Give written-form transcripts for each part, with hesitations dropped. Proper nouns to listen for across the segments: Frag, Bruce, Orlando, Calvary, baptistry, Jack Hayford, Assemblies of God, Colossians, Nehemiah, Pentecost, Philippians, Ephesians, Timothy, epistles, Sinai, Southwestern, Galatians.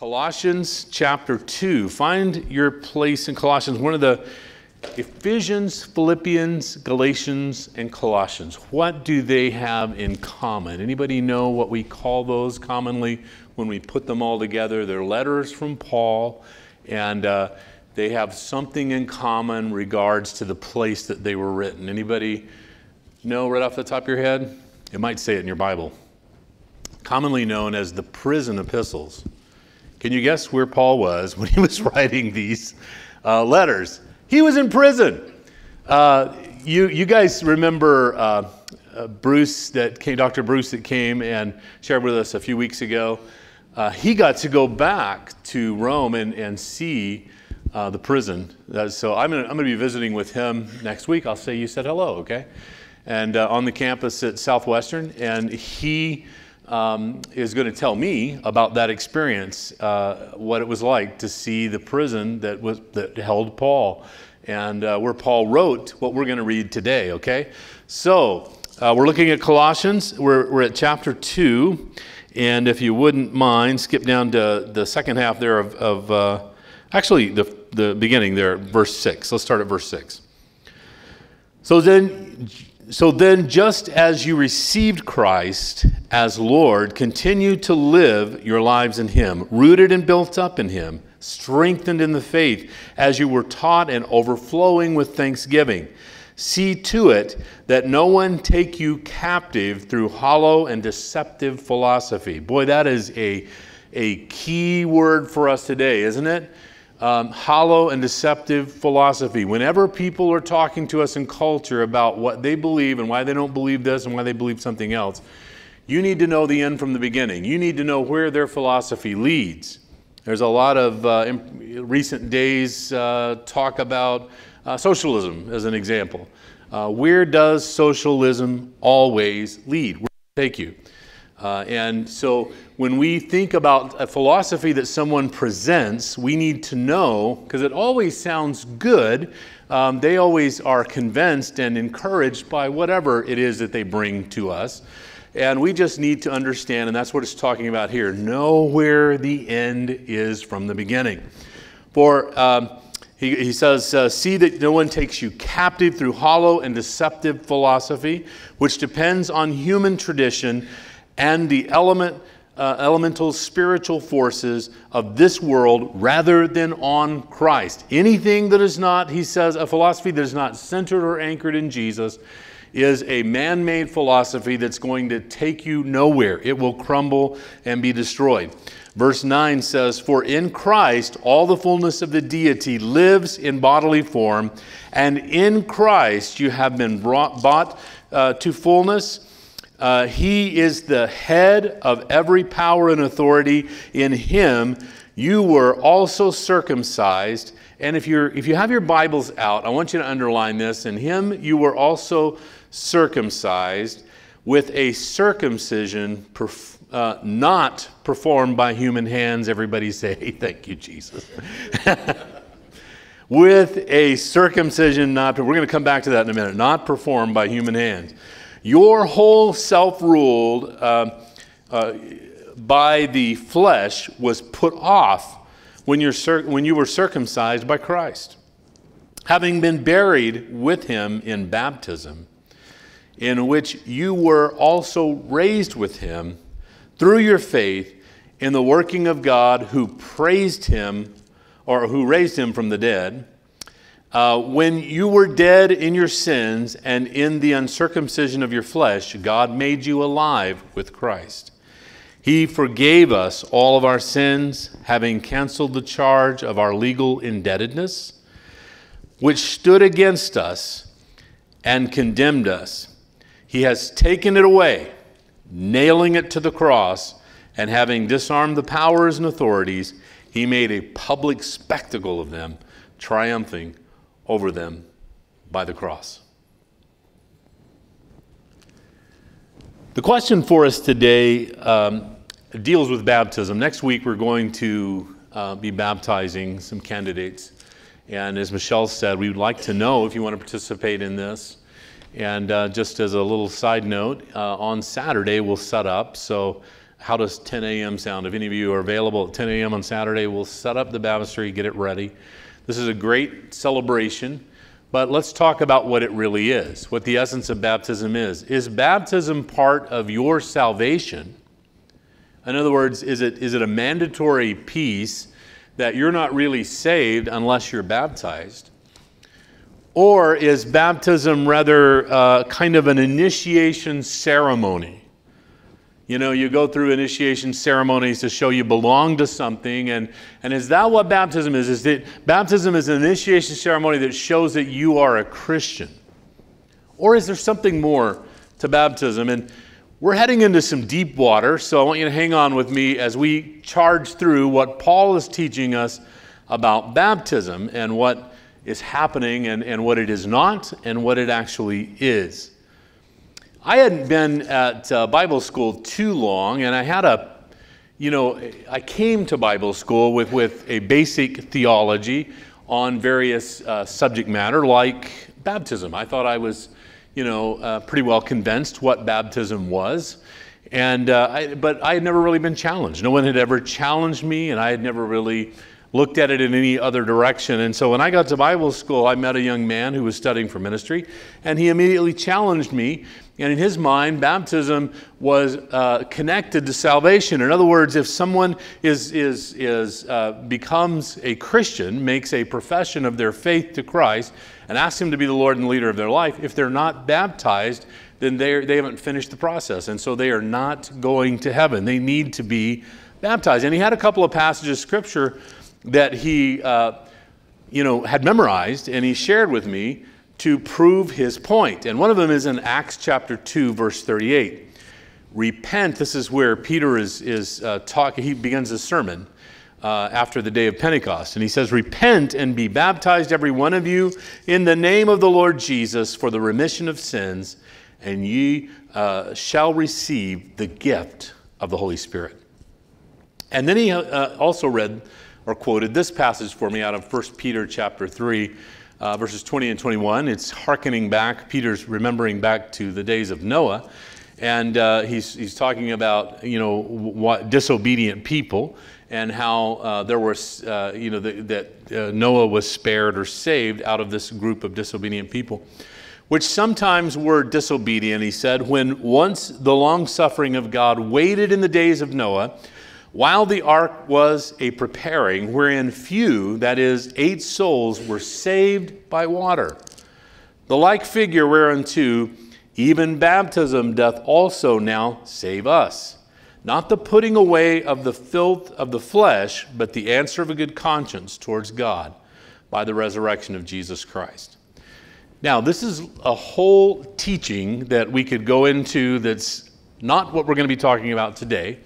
Colossians chapter 2. Find your place in Colossians. One of the Ephesians, Philippians, Galatians, and Colossians. What do they have in common? Anybody know what we call those commonly when we put them all together? They're letters from Paul, and they have something in common regards to the place that they were written. Anybody know right off the top of your head? It might say it in your Bible. Commonly known as the prison epistles. Can you guess where Paul was when he was writing these letters? He was in prison. You guys remember Dr. Bruce that came and shared with us a few weeks ago. He got to go back to Rome and see the prison. So I'm going to be visiting with him next week. I'll say you said hello, okay? And on the campus at Southwestern, and he is going to tell me about that experience, what it was like to see the prison that held Paul, and where Paul wrote what we're going to read today, okay? So we're looking at Colossians. We're at chapter 2, and if you wouldn't mind, skip down to the second half there actually the beginning there, verse 6. Let's start at verse 6. So then, just as you received Christ as Lord, continue to live your lives in Him, rooted and built up in Him, strengthened in the faith, as you were taught and overflowing with thanksgiving. See to it that no one take you captive through hollow and deceptive philosophy. Boy, that is a key word for us today, isn't it? Hollow and deceptive philosophy. Whenever people are talking to us in culture about what they believe and why they don't believe this and why they believe something else, you need to know the end from the beginning. You need to know where their philosophy leads. There's a lot of in recent days talk about socialism as an example. Where does socialism always lead? Where does it take you? And so when we think about a philosophy that someone presents, we need to know, because it always sounds good, they always are convinced and encouraged by whatever it is that they bring to us. And we just need to understand, and that's what it's talking about here, know where the end is from the beginning. For he says, see that no one takes you captive through hollow and deceptive philosophy, which depends on human tradition and the elemental spiritual forces of this world rather than on Christ. Anything that is not, he says, a philosophy that is not centered or anchored in Jesus is a man-made philosophy that's going to take you nowhere. It will crumble and be destroyed. Verse 9 says, for in Christ all the fullness of the deity lives in bodily form, and in Christ you have been brought to fullness. He is the head of every power and authority. In Him you were also circumcised. And if you have your Bibles out, I want you to underline this. In Him you were also circumcised with a circumcision not performed by human hands. Everybody say, thank you, Jesus. With a circumcision not, we're going to come back to that in a minute, not performed by human hands. Your whole self-ruled by the flesh was put off when you were circumcised by Christ, having been buried with Him in baptism, in which you were also raised with Him through your faith in the working of God who raised Him from the dead. When you were dead in your sins and in the uncircumcision of your flesh, God made you alive with Christ. He forgave us all of our sins, having canceled the charge of our legal indebtedness, which stood against us and condemned us. He has taken it away, nailing it to the cross, and having disarmed the powers and authorities, He made a public spectacle of them, triumphing over them by the cross. The question for us today deals with baptism. Next week we're going to be baptizing some candidates, and as Michelle said, we would like to know if you want to participate in this. And just as a little side note, on Saturday we'll set up, so How does 10 a.m. sound? If any of you are available at 10 a.m. on Saturday, we'll set up the baptistry, get it ready. This is a great celebration, but let's talk about what it really is, what the essence of baptism is. Is baptism part of your salvation? In other words, is it a mandatory piece that you're not really saved unless you're baptized? Or is baptism rather kind of an initiation ceremony? You know, you go through initiation ceremonies to show you belong to something. And is that what baptism is? Is that baptism is an initiation ceremony that shows that you are a Christian? Or is there something more to baptism? And we're heading into some deep water, so I want you to hang on with me as we charge through what Paul is teaching us about baptism and what is happening and what it is not and what it actually is. I hadn't been at Bible school too long, and I had I came to Bible school with a basic theology on various subject matter like baptism. I thought I was, pretty well convinced what baptism was, but I had never really been challenged. No one had ever challenged me, and I had never really looked at it in any other direction. And so when I got to Bible school, I met a young man who was studying for ministry, and he immediately challenged me. And in his mind, baptism was connected to salvation. In other words, if someone becomes a Christian, makes a profession of their faith to Christ, and asks him to be the Lord and leader of their life, if they're not baptized, then they haven't finished the process. And so they are not going to heaven. They need to be baptized. And he had a couple of passages of Scripture that he had memorized, and he shared with me to prove his point. And one of them is in Acts chapter 2, verse 38. Repent, this is where Peter is talking. He begins his sermon after the day of Pentecost. And he says, repent and be baptized, every one of you, in the name of the Lord Jesus for the remission of sins, and ye shall receive the gift of the Holy Spirit. And then he also read or quoted this passage for me out of 1 Peter chapter 3, verses 20 and 21. It's hearkening back, Peter's remembering back to the days of Noah. And he's talking about, what disobedient people and how there was, that Noah was spared or saved out of this group of disobedient people, which sometimes were disobedient, he said, when once the long-suffering of God waited in the days of Noah, while the ark was a preparing, wherein few, that is, 8 souls, were saved by water. The like figure whereunto even baptism doth also now save us, not the putting away of the filth of the flesh, but the answer of a good conscience towards God by the resurrection of Jesus Christ. Now, this is a whole teaching that we could go into that's not what we're going to be talking about today.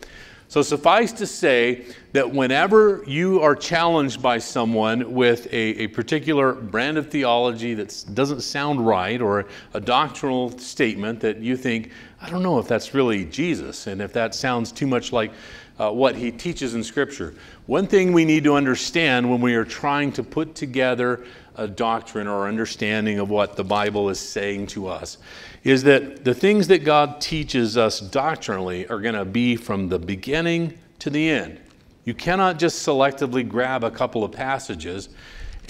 So suffice to say that whenever you are challenged by someone with a particular brand of theology that doesn't sound right, or a doctrinal statement that you think, I don't know if that's really Jesus and if that sounds too much like what he teaches in Scripture. One thing we need to understand when we are trying to put together a doctrine or understanding of what the Bible is saying to us is that the things that God teaches us doctrinally are going to be from the beginning to the end. You cannot just selectively grab a couple of passages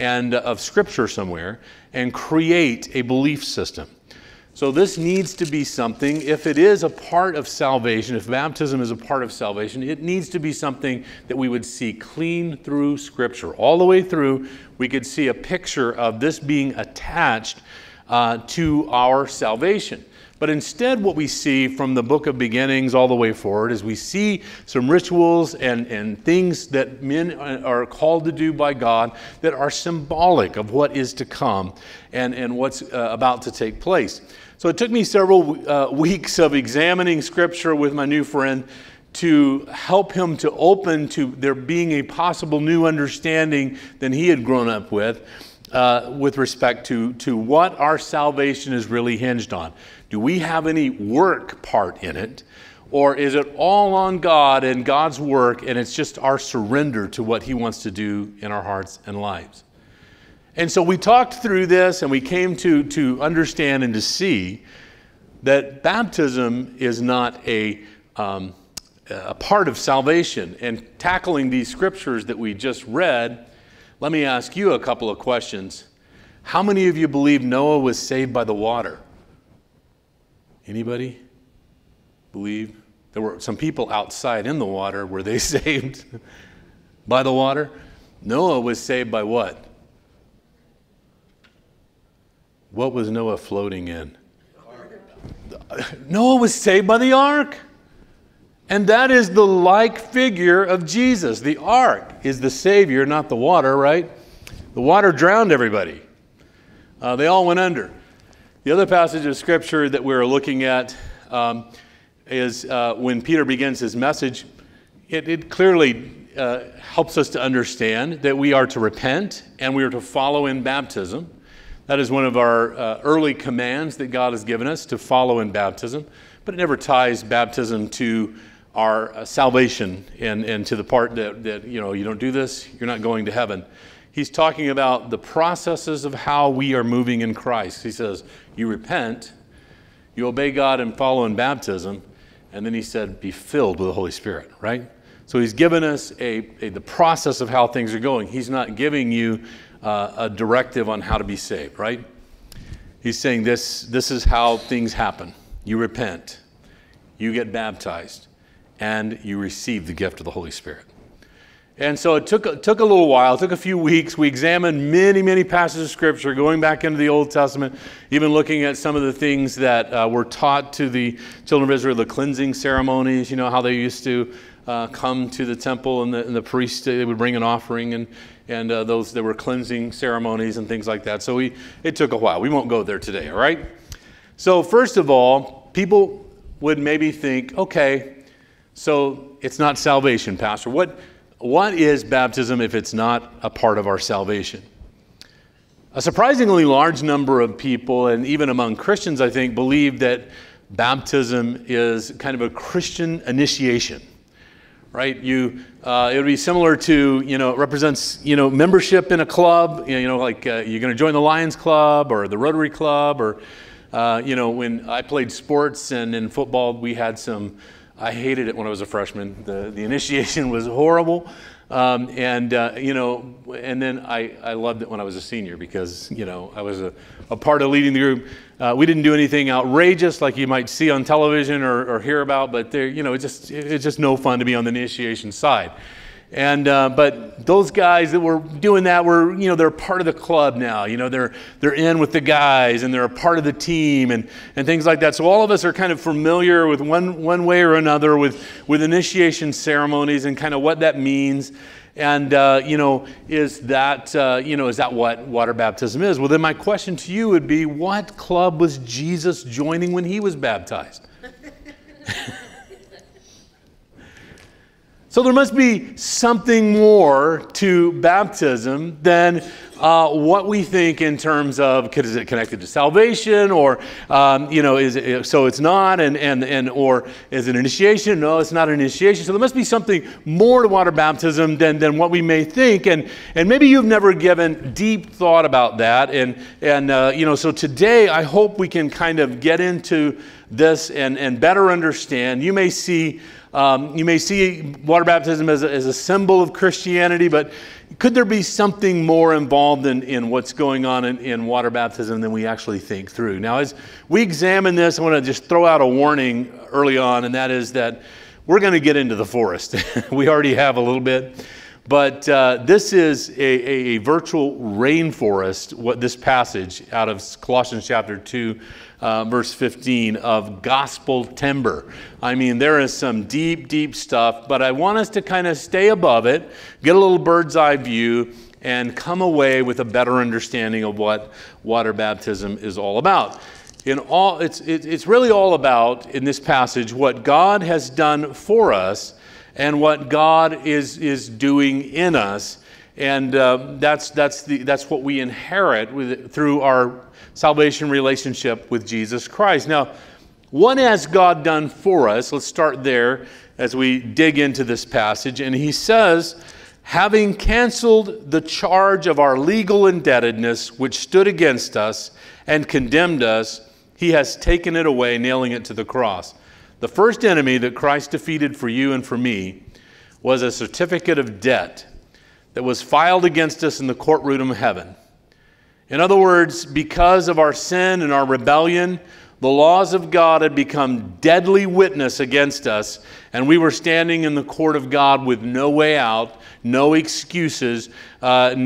and of Scripture somewhere and create a belief system. So this needs to be something, if it is a part of salvation, if baptism is a part of salvation, it needs to be something that we would see clean through Scripture. All the way through, we could see a picture of this being attached to our salvation. But instead, what we see from the book of beginnings all the way forward is we see some rituals and things that men are called to do by God that are symbolic of what is to come and what's about to take place. So it took me several weeks of examining Scripture with my new friend to help him to open to there being a possible new understanding than he had grown up with respect to what our salvation is really hinged on. Do we have any work part in it, or is it all on God and God's work, and it's just our surrender to what he wants to do in our hearts and lives? And so we talked through this, and we came to understand and to see that baptism is not a a part of salvation. And tackling these scriptures that we just read, let me ask you a couple of questions. How many of you believe Noah was saved by the water? Anybody believe? There were some people outside in the water. Were they saved by the water? Noah was saved by what? What was Noah floating in? The ark. Noah was saved by the ark. And that is the like figure of Jesus. The ark is the Savior, not the water, right? The water drowned everybody. They all went under. The other passage of Scripture that we're looking at is when Peter begins his message. It clearly helps us to understand that we are to repent and we are to follow in baptism. That is one of our early commands that God has given us, to follow in baptism. But it never ties baptism to our salvation and to the part that you don't do this, you're not going to heaven. He's talking about the processes of how we are moving in Christ. He says, you repent, you obey God and follow in baptism, and then he said, be filled with the Holy Spirit, right? So he's given us the process of how things are going. He's not giving you a directive on how to be saved, right? He's saying this is how things happen. You repent, you get baptized, and you receive the gift of the Holy Spirit. And so it took a little while, it took a few weeks. We examined many, many passages of Scripture, going back into the Old Testament, even looking at some of the things that were taught to the children of Israel, the cleansing ceremonies, how they used to come to the temple, and the priests, they would bring an offering, and those that were cleansing ceremonies and things like that. So it took a while. We won't go there today, all right? So first of all, people would maybe think, okay, so it's not salvation, Pastor. What is baptism if it's not a part of our salvation? A surprisingly large number of people, and even among Christians, I think, believe that baptism is kind of a Christian initiation, right? It would be similar to, it represents, membership in a club, like you're going to join the Lions Club or the Rotary Club or... when I played sports and in football, we had I hated it when I was a freshman. The initiation was horrible. And then I loved it when I was a senior because, I was a part of leading the group. We didn't do anything outrageous like you might see on television or hear about, but it's just no fun to be on the initiation side. But those guys that were doing that were, they're part of the club now, they're in with the guys and they're a part of the team and things like that. So all of us are kind of familiar with one way or another with initiation ceremonies and kind of what that means. Is that what water baptism is? Well, then my question to you would be, what club was Jesus joining when he was baptized? So there must be something more to baptism than what we think in terms of, is it connected to salvation or, so it's not, or is it initiation? No, it's not an initiation. So there must be something more to water baptism than what we may think. And maybe you've never given deep thought about that. So today I hope we can kind of get into this and better understand. You may see water baptism as a symbol of Christianity, but could there be something more involved in what's going on in water baptism than we actually think through? Now, as we examine this, I want to just throw out a warning early on, and that is that we're going to get into the forest. We already have a little bit. But this is a virtual rainforest, this passage out of Colossians chapter 2, verse 15, of gospel timber. I mean, there is some deep, deep stuff, but I want us to kind of stay above it, get a little bird's eye view, and come away with a better understanding of what water baptism is all about. It's really all about, in this passage, what God has done for us and what God is doing in us, and that's what we inherit through our salvation relationship with Jesus Christ. Now, what has God done for us? Let's start there as we dig into this passage. And he says, having canceled the charge of our legal indebtedness, which stood against us and condemned us, he has taken it away, nailing it to the cross. The first enemy that Christ defeated for you and for me was a certificate of debt that was filed against us in the courtroom of heaven. In other words, because of our sin and our rebellion, the laws of God had become deadly witness against us, and we were standing in the court of God with no way out, no excuses, time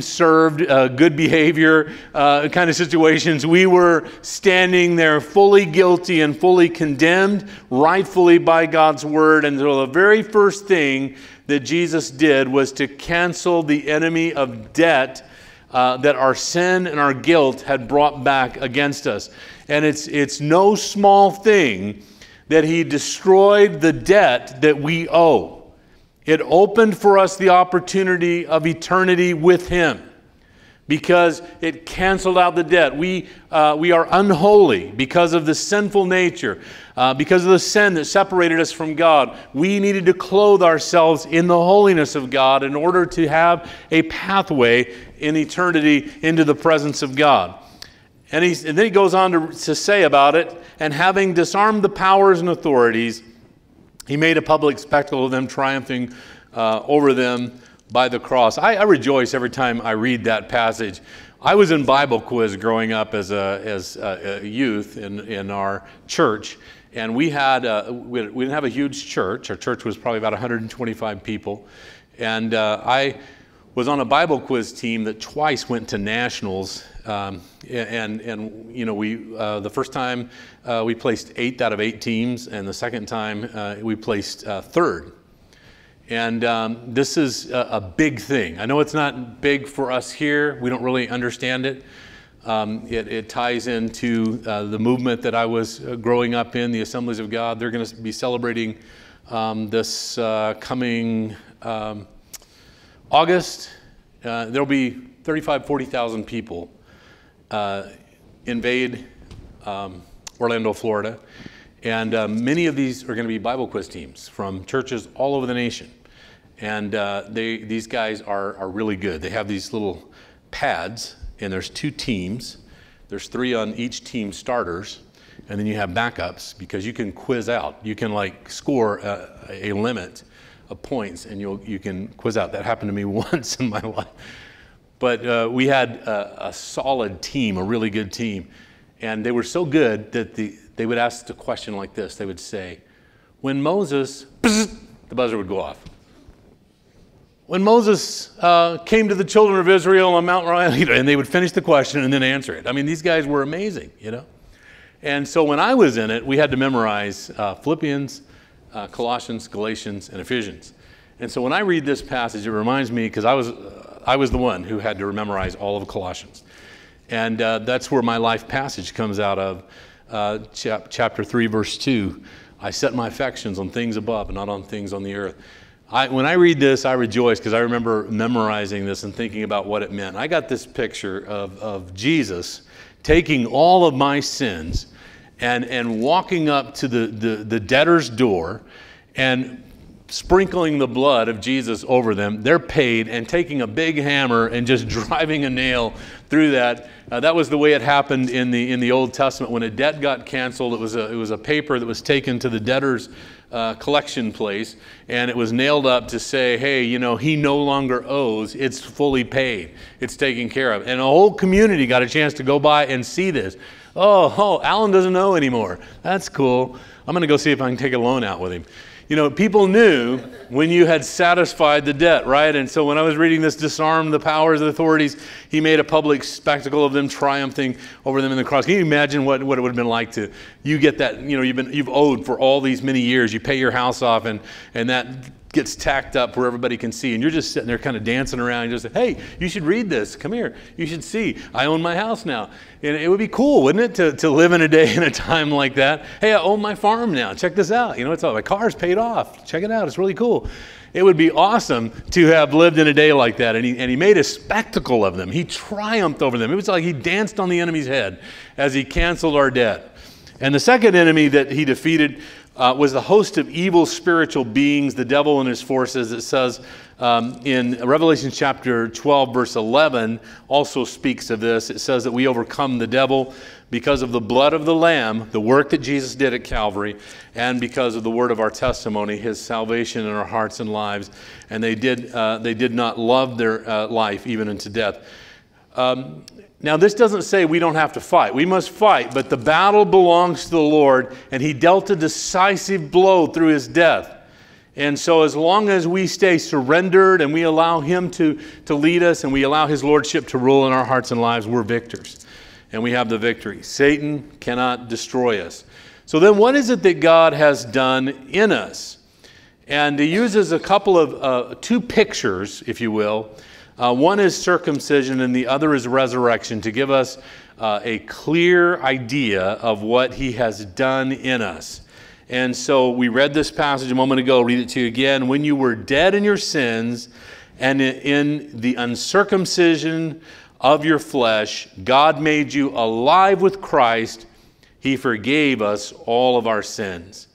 served, good behavior kind of situations. We were standing there fully guilty and fully condemned, rightfully by God's word. And so the very first thing that Jesus did was to cancel the enemy of debt that our sin and our guilt had brought back against us. And it's no small thing that he destroyed the debt that we owe. It opened for us the opportunity of eternity with him because it canceled out the debt. We are unholy because of the sinful nature, because of the sin that separated us from God. We needed to clothe ourselves in the holiness of God in order to have a pathway in eternity into the presence of God. And then he goes on to say about it, and having disarmed the powers and authorities, he made a public spectacle of them, triumphing over them by the cross. I rejoice every time I read that passage. I was in Bible quiz growing up as a youth in our church, and we didn't have a huge church. Our church was probably about 125 people, and I was on a Bible quiz team that twice went to nationals, the first time we placed 8th out of 8 teams, and the second time we placed 3rd. And this is a big thing. I know it's not big for us here. We don't really understand it. It ties into the movement that I was growing up in, the Assemblies of God. They're going to be celebrating this coming August. There'll be 35,000, 40,000 people invade Orlando, Florida. And many of these are going to be Bible quiz teams from churches all over the nation. And these guys are really good. They have these little pads, and there's 2 teams. There's 3 on each team, starters. And then you have backups because you can quiz out. You can like score a limit of points, and you can quiz out. That happened to me once in my life. But we had a solid team, a really good team, and they were so good that they would ask the question like this. They would say, when Moses, the buzzer would go off. When Moses came to the children of Israel on Mount Sinai, and they would finish the question and then answer it. I mean, these guys were amazing, you know? And so when I was in it, we had to memorize Philippians, Colossians, Galatians, and Ephesians. And so when I read this passage, it reminds me, because I was the one who had to memorize all of Colossians. And that's where my life passage comes out of, chapter 3, verse 2. I set my affections on things above and not on things on the earth. When I read this, I rejoice because I remember memorizing this and thinking about what it meant. I got this picture of Jesus taking all of my sins and walking up to the debtor's door and sprinkling the blood of Jesus over them. They're paid, and taking a big hammer and just driving a nail through that. That was the way it happened in the Old Testament. When a debt got canceled, it was a paper that was taken to the debtor's collection place, and it was nailed up to say, hey, you know, he no longer owes. It's fully paid. It's taken care of. And a whole community got a chance to go by and see this. Oh, Alan doesn't owe anymore. That's cool. I'm going to go see if I can take a loan out with him. You know, people knew when you had satisfied the debt, right? And so when I was reading this, disarmed the powers and authorities, he made a public spectacle of them, triumphing over them in the cross. Can you imagine what it would have been like to, you get that, you know, you've owed for all these many years, you pay your house off, and that gets tacked up where everybody can see, and you're just sitting there kind of dancing around, and just say, hey, you should read this, come here, you should see, I own my house now. And it would be cool, wouldn't it, to live in a day and a time like that? Hey, I own my farm now, check this out, you know, it's all, my car's paid off, check it out, it's really cool. It would be awesome to have lived in a day like that. And he made a spectacle of them. He triumphed over them. It was like he danced on the enemy's head as he canceled our debt. And the second enemy that he defeated was the host of evil spiritual beings, the devil and his forces. It says in Revelation chapter 12, verse 11, also speaks of this. It says that we overcome the devil because of the blood of the Lamb, the work that Jesus did at Calvary, and because of the word of our testimony, his salvation in our hearts and lives. And they did not love their life even unto death. Now, this doesn't say we don't have to fight. We must fight, but the battle belongs to the Lord, and he dealt a decisive blow through his death. And so as long as we stay surrendered and we allow him to lead us and we allow his lordship to rule in our hearts and lives, we're victors, and we have the victory. Satan cannot destroy us. So then what is it that God has done in us? And he uses a couple of two pictures, if you will. One is circumcision and the other is resurrection, to give us a clear idea of what he has done in us. And so we read this passage a moment ago. I'll read it to you again. When you were dead in your sins and in the uncircumcision of your flesh, God made you alive with Christ. He forgave us all of our sins.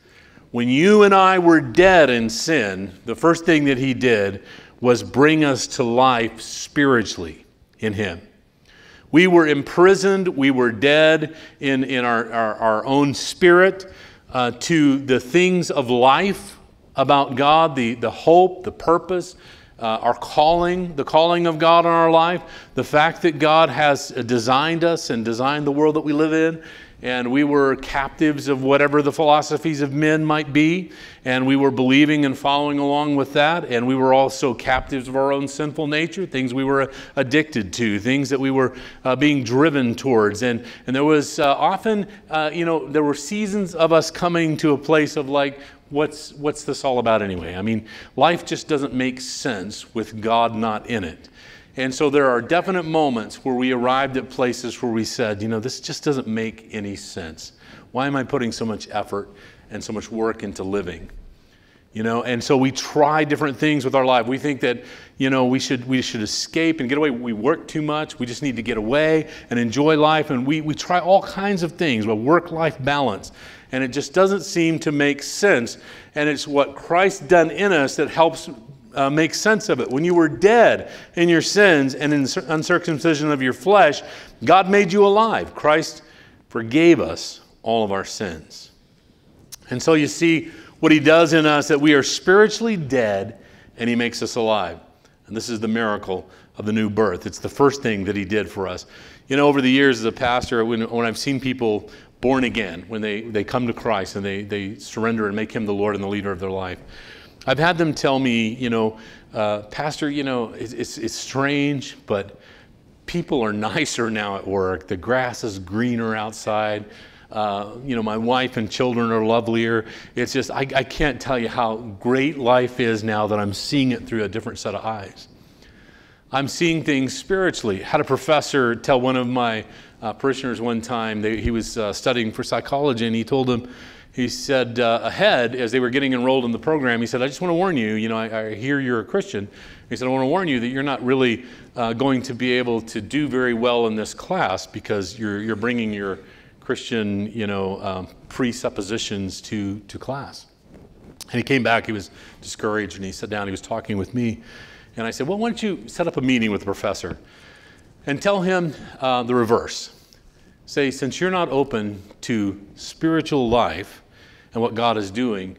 When you and I were dead in sin, the first thing that he did was bring us to life spiritually in him. We were imprisoned, we were dead in our own spirit to the things of life about God, the hope, the purpose, our calling, the calling of God on our life, the fact that God has designed us and designed the world that we live in. And we were captives of whatever the philosophies of men might be, and we were believing and following along with that, and we were also captives of our own sinful nature, things we were addicted to, things that we were being driven towards. And there was often, you know, there were seasons of us coming to a place of like, what's this all about anyway? I mean, life just doesn't make sense with God not in it. And so there are definite moments where we arrived at places where we said, you know, this just doesn't make any sense. Why am I putting so much effort and so much work into living? You know, and so we try different things with our life. We think that, you know, we should escape and get away. We work too much. We just need to get away and enjoy life. And we try all kinds of things, a work-life balance. And it just doesn't seem to make sense. And it's what Christ's done in us that helps make sense of it. When you were dead in your sins and in the uncircumcision of your flesh, God made you alive. Christ forgave us all of our sins. And so you see what he does in us, that we are spiritually dead and he makes us alive. And this is the miracle of the new birth. It's the first thing that he did for us. You know, over the years as a pastor, when I've seen people born again, when they come to Christ and they surrender and make him the Lord and the leader of their life, I've had them tell me, you know, Pastor, you know, it's strange, but people are nicer now at work. The grass is greener outside. You know, my wife and children are lovelier. It's just, I can't tell you how great life is now that I'm seeing it through a different set of eyes. I'm seeing things spiritually. I had a professor tell one of my parishioners one time, he was studying for psychology, and he told him, he said, ahead, as they were getting enrolled in the program, he said, I just want to warn you, you know, I hear you're a Christian. He said, I want to warn you that you're not really going to be able to do very well in this class because you're bringing your Christian, you know, presuppositions to class. And he came back, he was discouraged, and he sat down, he was talking with me. And I said, well, why don't you set up a meeting with the professor and tell him the reverse. Say, since you're not open to spiritual life and what God is doing,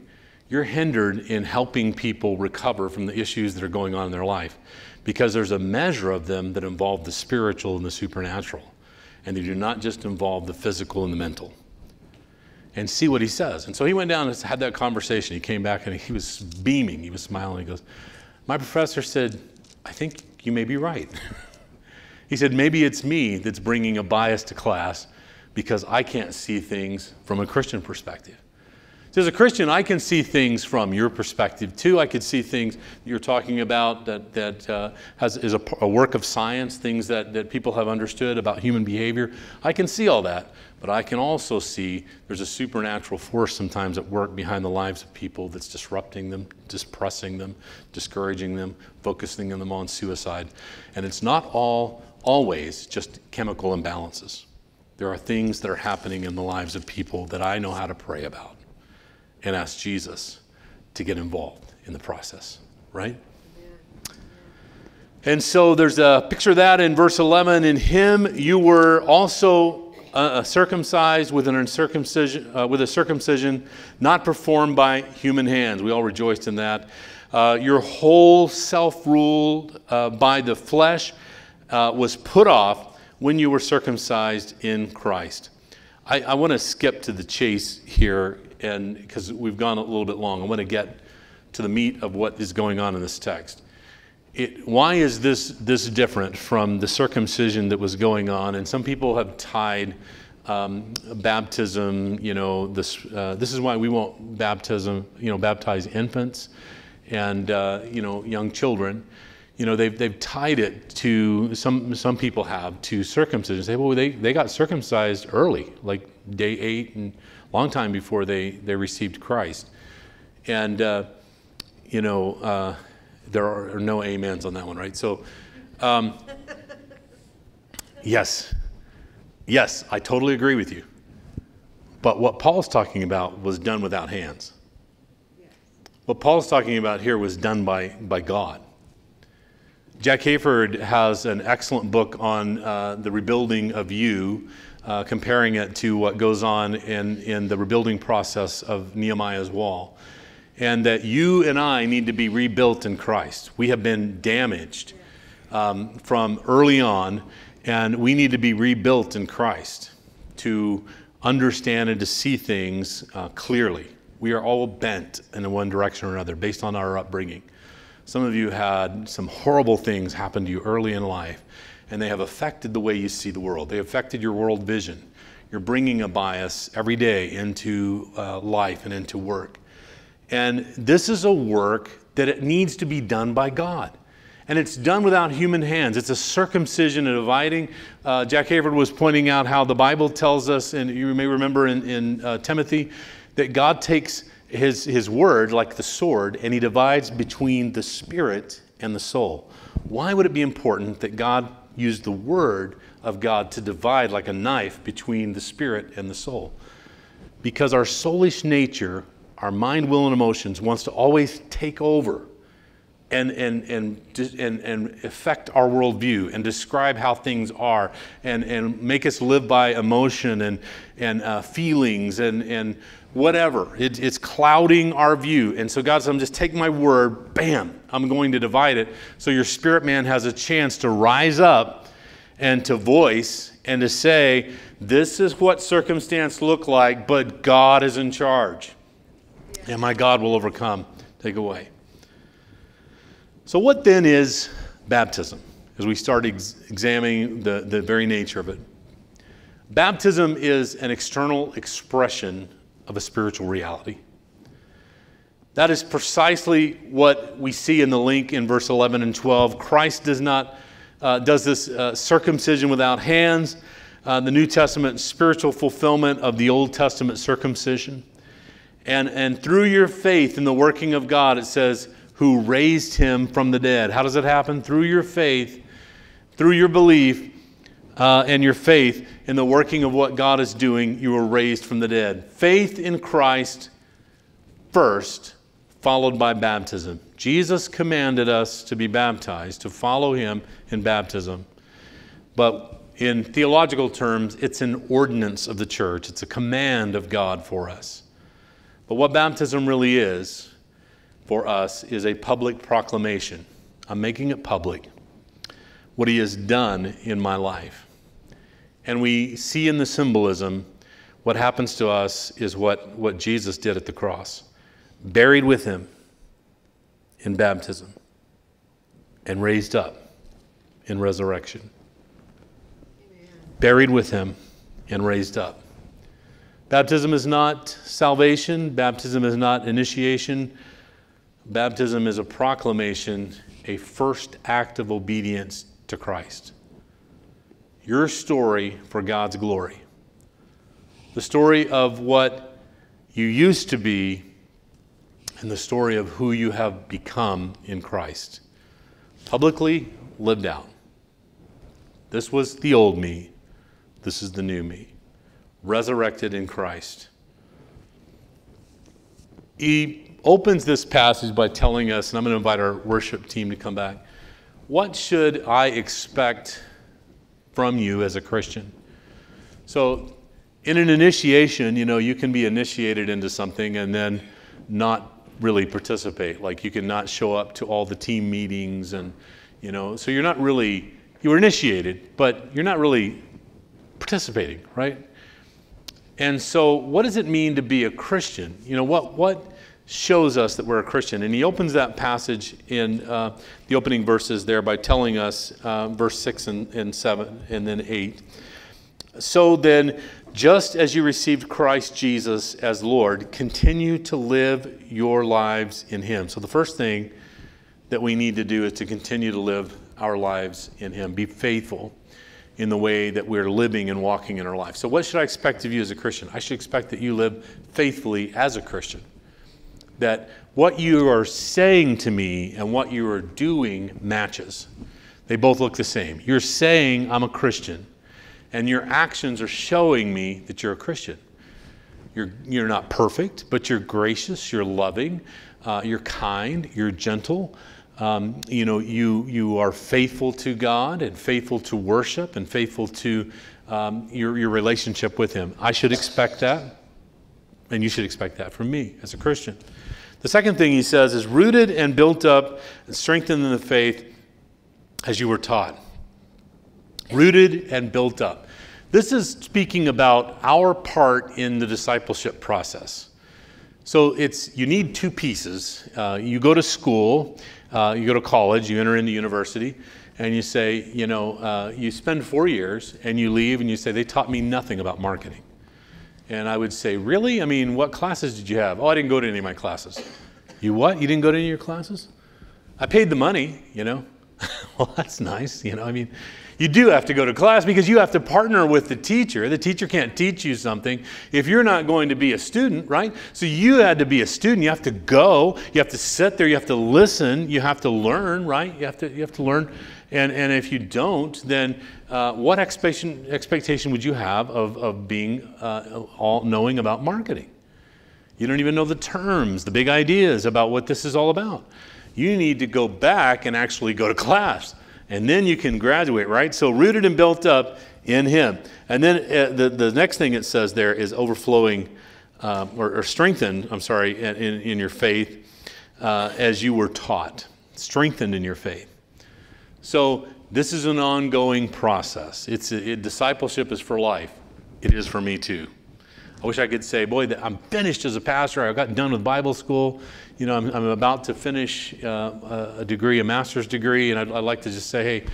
you're hindered in helping people recover from the issues that are going on in their life, because there's a measure of them that involve the spiritual and the supernatural, and they do not just involve the physical and the mental. And see what he says. And so he went down and had that conversation. He came back and he was beaming. He was smiling. He goes, my professor said, I think you may be right. He said, maybe it's me that's bringing a bias to class because I can't see things from a Christian perspective. So as a Christian, I can see things from your perspective too. I could see things you're talking about that is a work of science, things that people have understood about human behavior. I can see all that, but I can also see there's a supernatural force sometimes at work behind the lives of people that's disrupting them, depressing them, discouraging them, focusing them on suicide. And it's not always just chemical imbalances. There are things that are happening in the lives of people that I know how to pray about and ask Jesus to get involved in the process, right? And so there's a picture of that in verse 11. In him you were also circumcised with an uncircumcision, with a circumcision not performed by human hands. We all rejoiced in that. Your whole self ruled by the flesh was put off when you were circumcised in Christ. I want to skip to the chase here, and because we've gone a little bit long, I want to get to the meat of what is going on in this text. Why is this different from the circumcision that was going on? And some people have tied baptism, you know, this is why we won't baptize infants and you know, young children. You know, they've tied it to some people have to circumcision. Say, well, they got circumcised early, like day 8, and long time before they received Christ. And you know. There are no amens on that one, right? So, yes, I totally agree with you. But what Paul's talking about was done without hands. Yes. What Paul's talking about here was done by God. Jack Hayford has an excellent book on the rebuilding of you, comparing it to what goes on in the rebuilding process of Nehemiah's wall. And that you and I need to be rebuilt in Christ. We have been damaged from early on, and we need to be rebuilt in Christ to understand and to see things clearly. We are all bent in one direction or another based on our upbringing. Some of you had some horrible things happen to you early in life, and they have affected the way you see the world. They affected your world vision. You're bringing a bias every day into life and into work. And this is a work that it needs to be done by God. And it's done without human hands. It's a circumcision and dividing. Jack Hayford was pointing out how the Bible tells us, and you may remember in Timothy, that God takes his word like the sword, and he divides between the spirit and the soul. Why would it be important that God used the word of God to divide like a knife between the spirit and the soul? Because our soulish nature, our mind, will, and emotions wants to always take over and affect our worldview and describe how things are and make us live by emotion and feelings and whatever. It's clouding our view. And so God said, I'm just taking my word, bam, I'm going to divide it. So your spirit man has a chance to rise up and to voice and to say, this is what circumstance looked like, but God is in charge. And my God will overcome, take away. So what then is baptism? As we start examining the very nature of it. Baptism is an external expression of a spiritual reality. That is precisely what we see in the link in verse 11 and 12. Christ does this circumcision without hands, the New Testament spiritual fulfillment of the Old Testament circumcision. And through your faith in the working of God, it says, who raised him from the dead. How does it happen? Through your faith, through your belief and your faith in the working of what God is doing, you were raised from the dead. Faith in Christ first, followed by baptism. Jesus commanded us to be baptized, to follow him in baptism. But in theological terms, it's an ordinance of the church. It's a command of God for us. But what baptism really is for us is a public proclamation. I'm making it public, what he has done in my life. And we see in the symbolism what happens to us is what Jesus did at the cross. Buried with him in baptism and raised up in resurrection. Amen. Buried with him and raised up. Baptism is not salvation. Baptism is not initiation. Baptism is a proclamation, a first act of obedience to Christ. Your story for God's glory. The story of what you used to be and the story of who you have become in Christ. Publicly lived out. This was the old me. This is the new me. Resurrected in Christ. he opens this passage by telling us, and I'm going to invite our worship team to come back, what should I expect from you as a Christian? So in an initiation, you know, you can be initiated into something and then not really participate. Like you can not show up to all the team meetings and, you know, so you're not really, you were initiated, but you're not really participating, right? And so what does it mean to be a Christian? You know, what shows us that we're a Christian? And he opens that passage in the opening verses there by telling us, verse 6 and 7 and then 8. So then, just as you received Christ Jesus as Lord, continue to live your lives in him. So the first thing that we need to do is to continue to live our lives in him. Be faithful in the way that we're living and walking in our life. So what should I expect of you as a Christian? I should expect that you live faithfully as a Christian. That what you are saying to me and what you are doing matches. They both look the same. You're saying I'm a Christian, and your actions are showing me that you're a Christian. You're not perfect, but you're gracious, you're loving, you're kind, you're gentle. You know, you are faithful to God and faithful to worship and faithful to your relationship with him. I should expect that, and you should expect that from me as a Christian. The second thing he says is rooted and built up and strengthened in the faith as you were taught. Rooted and built up. This is speaking about our part in the discipleship process. So it's, you need two pieces. You go to school, you go to college, you enter into university, and you say, you know, you spend 4 years and you leave and you say, they taught me nothing about marketing. And I would say, really? I mean, what classes did you have? Oh, I didn't go to any of my classes. You what? You didn't go to any of your classes? I paid the money, you know. Well, that's nice, you know. I mean, you do have to go to class because you have to partner with the teacher. The teacher can't teach you something if you're not going to be a student, right? So you had to be a student. You have to go. You have to sit there. You have to listen. You have to learn, right? You have to learn. And if you don't, then what expectation would you have of being all knowing about marketing? You don't even know the terms, the big ideas about what this is all about. You need to go back and actually go to class, and then you can graduate, right? So rooted and built up in him. And then the next thing it says there is overflowing or strengthened, I'm sorry, in your faith as you were taught, strengthened in your faith. So this is an ongoing process. Discipleship is for life. It is for me too. I wish I could say, boy, I'm finished as a pastor. I got done with Bible school. You know, I'm about to finish a degree, a master's degree, and I'd like to just say, hey,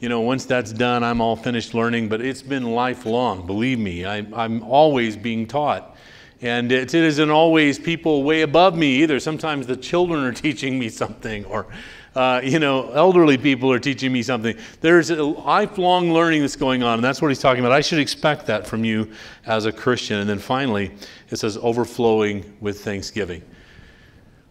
you know, once that's done, I'm all finished learning. But it's been lifelong. Believe me, I'm always being taught. And it isn't always people way above me either. Sometimes the children are teaching me something, or, you know, elderly people are teaching me something. There's a lifelong learning that's going on, and that's what he's talking about. I should expect that from you as a Christian. And then finally, it says overflowing with thanksgiving.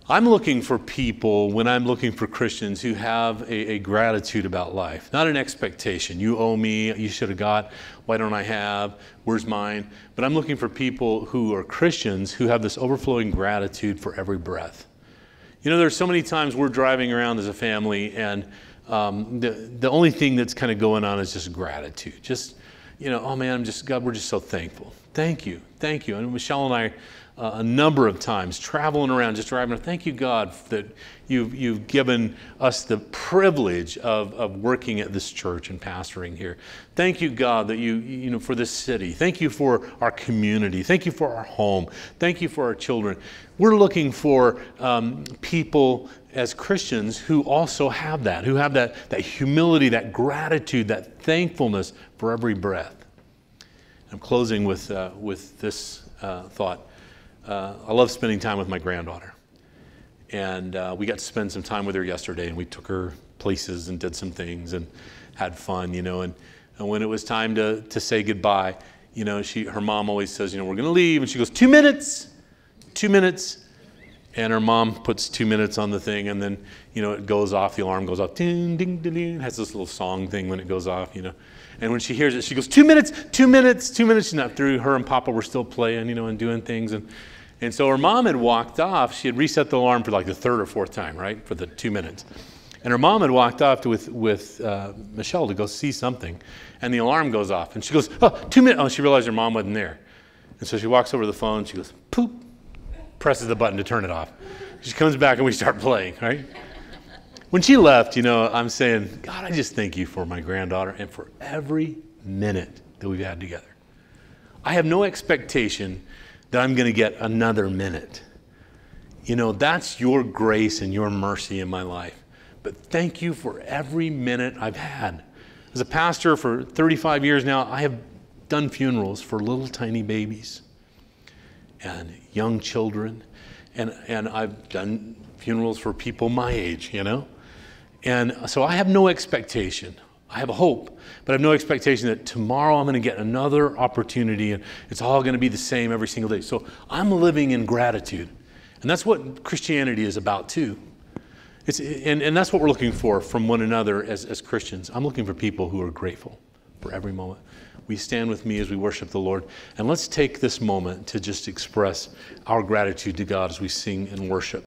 I'm looking for people, when I'm looking for Christians, who have a gratitude about life, not an expectation. You owe me, you should have got, why don't I have, where's mine? But I'm looking for people who are Christians who have this overflowing gratitude for every breath. You know, there's so many times we're driving around as a family, and the only thing that's kind of going on is just gratitude. Just, you know, oh man, God, we're just so thankful. Thank you, thank you. And Michelle and I, a number of times, traveling around, just driving. Thank you, God, that you've given us the privilege of working at this church and pastoring here. Thank you, God, that you know, for this city. Thank you for our community. Thank you for our home. Thank you for our children. We're looking for people as Christians who also have that, that humility, that gratitude, that thankfulness for every breath. I'm closing with this thought. I love spending time with my granddaughter, and we got to spend some time with her yesterday, and we took her places and did some things and had fun, you know, and when it was time to say goodbye, you know, her mom always says, you know, we're going to leave, and she goes, 2 minutes, 2 minutes, and her mom puts 2 minutes on the thing, and then, you know, it goes off, the alarm goes off, ding, ding, ding, ding, has this little song thing when it goes off, you know. And when she hears it, she goes, 2 minutes, 2 minutes, 2 minutes. She's not through. Her and Papa were still playing, you know, and doing things. And And so her mom had walked off. She had reset the alarm for like the third or fourth time, right, for the 2 minutes. And her mom had walked off to with Michelle to go see something. And the alarm goes off. And she goes, oh, 2 minutes. Oh, she realized her mom wasn't there. And so she walks over to the phone. She goes, poop, presses the button to turn it off. She comes back and we start playing, right? When she left, you know, I'm saying, God, I just thank you for my granddaughter and for every minute that we've had together. I have no expectation that I'm going to get another minute. You know, that's your grace and your mercy in my life. But thank you for every minute I've had. As a pastor for 35 years now, I have done funerals for little tiny babies and young children. And I've done funerals for people my age, you know. And so I have no expectation. I have a hope, but I have no expectation that tomorrow I'm going to get another opportunity and it's all going to be the same every single day. So I'm living in gratitude. And that's what Christianity is about too. And that's what we're looking for from one another as Christians. I'm looking for people who are grateful for every moment. We stand with me as we worship the Lord. And let's take this moment to just express our gratitude to God as we sing and worship.